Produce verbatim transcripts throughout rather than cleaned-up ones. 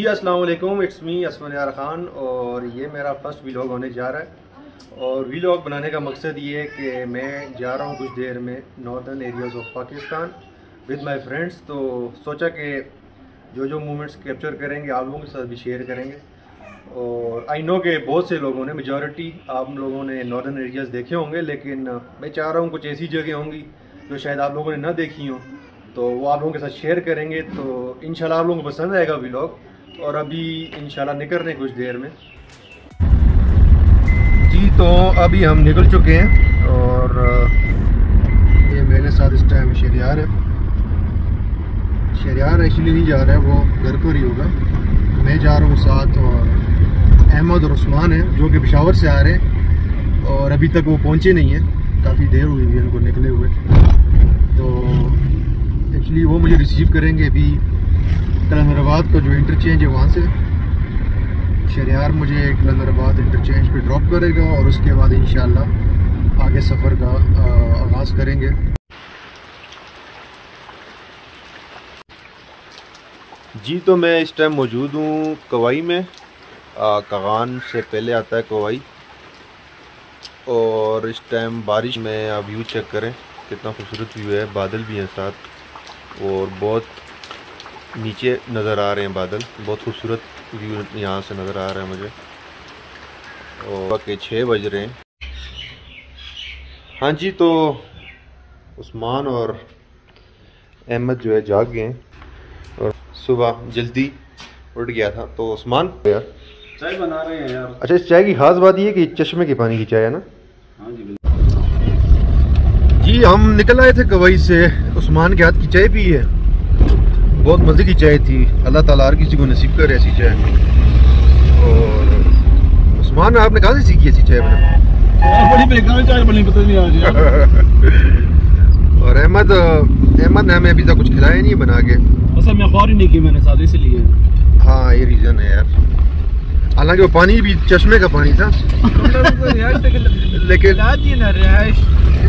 जी अस्सलाम वालेकुम, it's me असमन यार खान और ये मेरा फर्स्ट व्लॉग होने जा रहा है। और व्लॉग बनाने का मकसद ये है कि मैं जा रहा हूँ कुछ देर में northern areas of Pakistan with my friends. तो सोचा कि जो जो मोमेंट्स कैप्चर करेंगे आप लोगों के साथ भी शेयर करेंगे। और आई नो के बहुत से लोगों ने, मेजॉरिटी आप लोगों ने नॉर्दर्न एरियाज़ देखे होंगे, लेकिन मैं चाह रहा हूँ कुछ ऐसी जगह होंगी जो शायद आप लोगों ने ना देखी हों, तो वो आप लोगों के साथ शेयर करेंगे। तो इंशाल्लाह आप लोगों को पसंद आएगा व्लॉग। और अभी इंशाल्लाह निकल रहे हैं कुछ देर में जी। तो अभी हम निकल चुके हैं और ये मेरे साथ इस टाइम शेरियार है। शेरियार एक्चुअली नहीं जा रहा है, वो घर पर ही होगा। मैं जा रहा हूँ साथ, और अहमद और उस्मान है जो कि पेशावर से आ रहे हैं और अभी तक वो पहुँचे नहीं हैं, काफ़ी देर हुई है उनको निकले हुए। तो एक्चुअली वो मुझे रिसीव करेंगे अभी कलंगरवाद का जो इंटरचेंज है वहाँ से। शरियार मुझे कलंगरवाद इंटरचेंज पे ड्रॉप करेगा और उसके बाद इंशाल्लाह आगे सफ़र का आगाज़ करेंगे। जी तो मैं इस टाइम मौजूद हूँ कवाई में। कागान से पहले आता है कवाई। और इस टाइम बारिश में आप व्यू चेक करें कितना खूबसूरत व्यू है। बादल भी हैं साथ और बहुत नीचे नज़र आ रहे हैं बादल। बहुत खूबसूरत व्यू यहाँ से नज़र आ रहा है मुझे। और के छः बज रहे हैं। हाँ जी, तो उस्मान और अहमद जो है जाग गए हैं और सुबह जल्दी उठ गया था। तो उस्मान यार चाय बना रहे हैं यार। अच्छा, इस चाय की ख़ास बात ये है कि चश्मे के पानी की चाय है ना। हाँ जी जी, हम निकल आए थे कवाई से। उस्मान के हाथ की चाय पी है, बहुत मज़े की चाय थी। अल्लाह ताला हर किसी को नसीब करे ऐसी चाय। और उस्मान आपने कहाँ से सीखी ऐसी चाय बनाना? और अहमद अहमद ने हमें अभी तक कुछ खिलाया नहीं बना के। नहीं की मैंने साथ इसलिए। हाँ, ये रीज़न है यार। हालांकि वो पानी भी चश्मे का पानी था लेकिन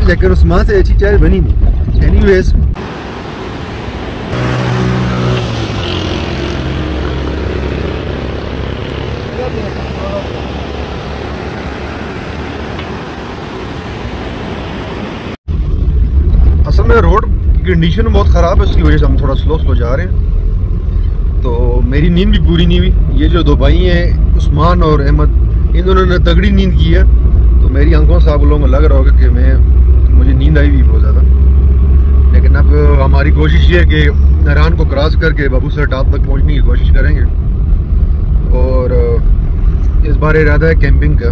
लेकिन उस्मान से अच्छी चाय बनी नहीं। एनीवेज, असल में रोड की कंडीशन बहुत ख़राब है, उसकी वजह से हम थोड़ा स्लो स्लो जा रहे हैं। तो मेरी नींद भी पूरी नहीं हुई। ये जो दो भाई हैं उस्मान और अहमद, इन दोनों ने तगड़ी नींद की है। तो मेरी आंखों से आप लोगों को लग रहा होगा कि मैं मुझे नींद आई हुई बहुत ज़्यादा। लेकिन अब हमारी कोशिश ये है कि नारान को क्रॉस करके बाबूसर टॉप तक पहुंचने की कोशिश करेंगे। और इस बार इरादा है कैंपिंग का।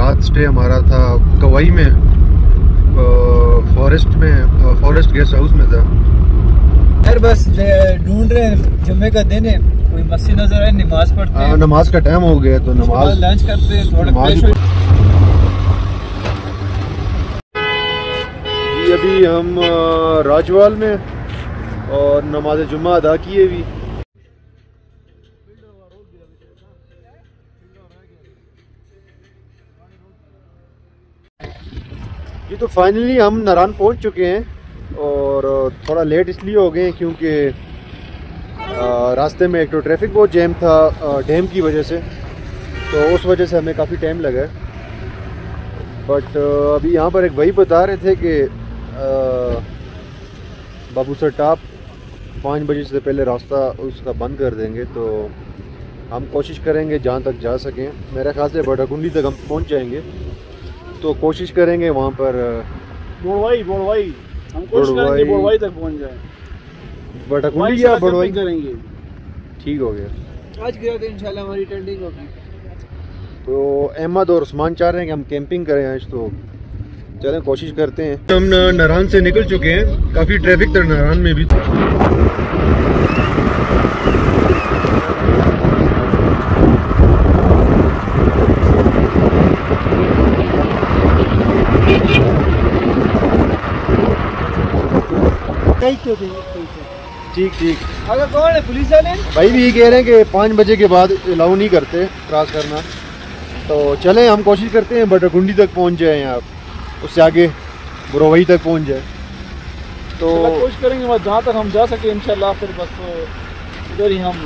रात स्टे हमारा था कवाई में, फॉरेस्ट में, फॉरेस्ट गेस्ट हाउस में था। यार बस ढूंढ रहे हैं, जुम्मे का दिन है, कोई मस्जिद नजर आए, नमाज पढ़ते हैं। नमाज का टाइम हो गया तो नमाज, लंच करते हैं, थोड़ा फ्रेश होते हैं। जी अभी हम राजवाल में और नमाज जुम्मा अदा किए भी। जी तो फाइनली हम नारान पहुंच चुके हैं और थोड़ा लेट इसलिए हो गए क्योंकि रास्ते में एक तो ट्रैफिक बहुत जैम था डैम की वजह से, तो उस वजह से हमें काफ़ी टाइम लगा। बट अभी यहाँ पर एक भाई बता रहे थे कि बाबूसर टॉप पाँच बजे से पहले रास्ता उसका बंद कर देंगे। तो हम कोशिश करेंगे जहाँ तक जा सकें, मेरे ख्याल से बटाकुंडी तक हम पहुँच जाएंगे। तो कोशिश करेंगे वहाँ पर बुड़वाई बुड़वाई हम कोशिश करेंगे बुड़वाई तक पहुंच जाए। बटाकुंडी या बुड़वाई करेंगे, ठीक हो गया। आज गिरा तो इंशाल्लाह हमारी ट्रेंडिंग होगी। तो अहमद और उस्मान चाह रहे हैं कि हम कैंपिंग करें आज, तो चलें कोशिश करते हैं। हम नारान से निकल चुके हैं, काफ़ी ट्रैफिक था नारान में भी। ठीक ठीक। अगर कौन है पुलिस वाले? भाई भी ये कह रहे हैं कि पाँच बजे के बाद अलाउ नहीं करते क्रॉस करना। तो चलें हम कोशिश करते हैं बटाकुंडी तक पहुंच जाएं, आप उससे आगे बुरावाई तक पहुंच जाए। तो कोशिश करेंगे जहाँ तक हम जा सके इंशाल्लाह। फिर बस इधर ही हम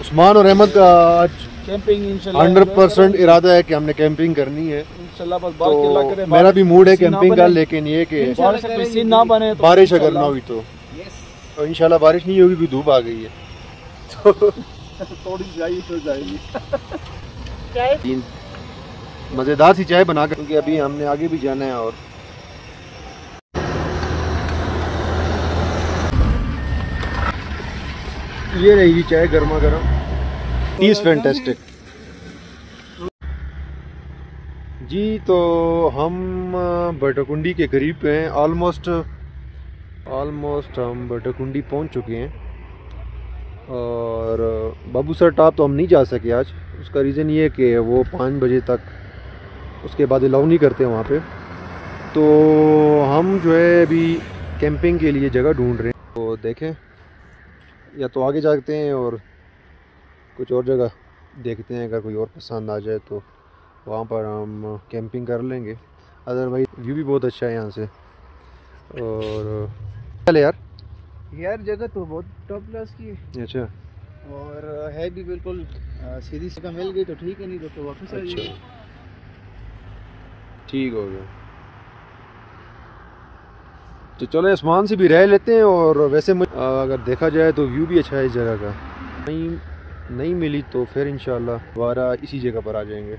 उस्मान और अहमद का आज कैंपिंग हंड्रेड परसेंट इरादा है कि हमने कैंपिंग करनी है। तो मेरा भी मूड है कैंपिंग का, लेकिन ये कि बारिश अगर ना हुई तो इंशाल्लाह, बारिश नहीं होगी, धूप आ गई है तो थोड़ी जाएगी तो जाएगी। मज़ेदार सी चाय बना कर, क्योंकि अभी हमने आगे भी जाना है। और ये रहेगी चाय गर्मा गर्म, इट्स फैंटास्टिक जी। तो हम बाटाकुंडी के करीब पे हैं, ऑलमोस्ट ऑलमोस्ट हम बाटाकुंडी पहुंच चुके हैं। और बाबूसर टॉप तो हम नहीं जा सके आज, उसका रीज़न ये है कि वो पाँच बजे तक उसके बाद अलाउ नहीं करते वहाँ पे। तो हम जो है अभी कैंपिंग के लिए जगह ढूंढ रहे हैं, तो देखें या तो आगे जाते हैं और कुछ और जगह देखते हैं, अगर कोई और पसंद आ जाए तो वहाँ पर हम कैंपिंग कर लेंगे। अदरवाइज व्यू भी बहुत अच्छा है यहाँ से। और चले यार यार जगह तो बहुत टॉप क्लास की है। अच्छा, और है भी बिल्कुल सीधी जगह मिल गई तो ठीक है, नहीं तो, तो वापस आ जाइए। ठीक हो गया, तो चलो आसमान से भी रह लेते हैं। और वैसे मुझे अगर देखा जाए तो व्यू भी अच्छा है इस जगह का। नहीं नहीं मिली तो फिर इंशाल्लाह दोबारा इसी जगह पर आ जाएंगे।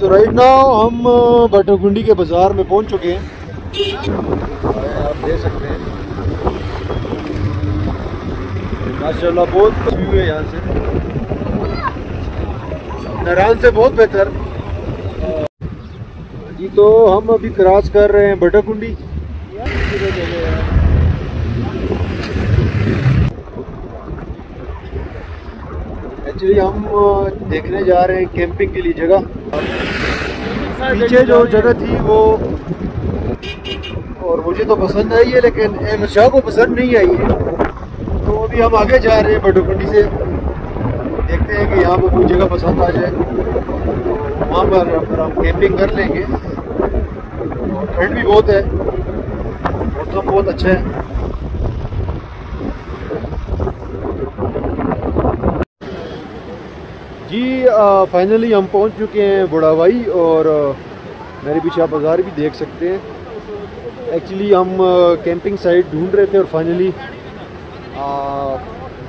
तो राइट नाउ हम बाटाकुंडी के बाज़ार में पहुंच चुके हैं, आप देख सकते हैं। माशाल्लाह बहुत व्यू है यहाँ से, नारान से बहुत बेहतर जी। तो हम अभी क्रॉस कर रहे हैं बाटाकुंडी। एक्चुअली हम देखने जा रहे हैं कैंपिंग के लिए जगह। पीछे जो जगह थी वो, और मुझे तो पसंद आई है लेकिन एम शाह को पसंद नहीं आई है। तो अभी हम आगे जा रहे हैं बाटाकुंडी से, देखते हैं कि यहाँ पर कोई जगह पसंद आ जाए, वहाँ पर हम कैंपिंग कर लेंगे। ठंड भी बहुत है, मौसम बहुत अच्छा है। जी फाइनली हम पहुंच चुके हैं बुढ़ावाई, और आ, मेरे पीछे आप बाज़ार भी देख सकते हैं। एक्चुअली हम आ, कैंपिंग साइट ढूंढ रहे थे और फाइनली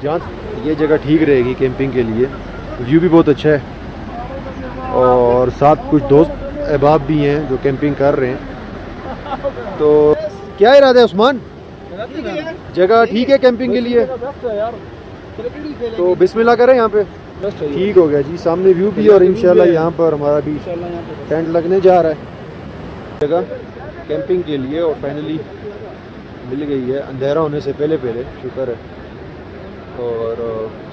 जहाँ ये जगह ठीक रहेगी कैंपिंग के लिए। व्यू भी बहुत अच्छा है और साथ कुछ दोस्त अहबाब भी हैं जो कैंपिंग कर रहे हैं। तो क्या इरादा है उस्मान? जगह ठीक है कैंपिंग के लिए, तो बिस्मिल्लाह करें यहाँ पे। ठीक हो गया जी, सामने व्यू भी और इंशाल्लाह यहाँ पर हमारा भी टेंट लगने जा रहा है जगह कैंपिंग के लिए, और फाइनली मिल गई है अंधेरा होने से पहले पहले, शुक्र है। और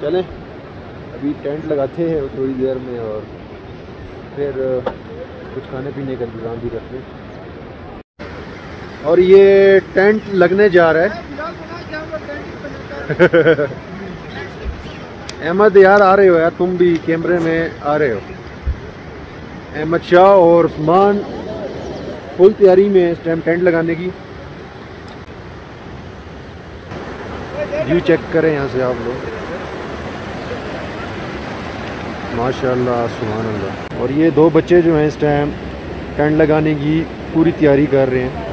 चलें अभी टेंट लगाते हैं थोड़ी देर में, और फिर कुछ खाने पीने का इंतज़ाम भी करते हैं। और ये टेंट लगने जा रहा है। अहमद यार आ रहे हो यार, तुम भी कैमरे में आ रहे हो। अहमद शाह और उस्मान फुल तैयारी में इस टाइम टेंट लगाने की। व्यू चेक करें यहाँ से आप लोग, माशाल्लाह सुभान अल्लाह। और ये दो बच्चे जो हैं इस टाइम टेंट लगाने की पूरी तैयारी कर रहे हैं।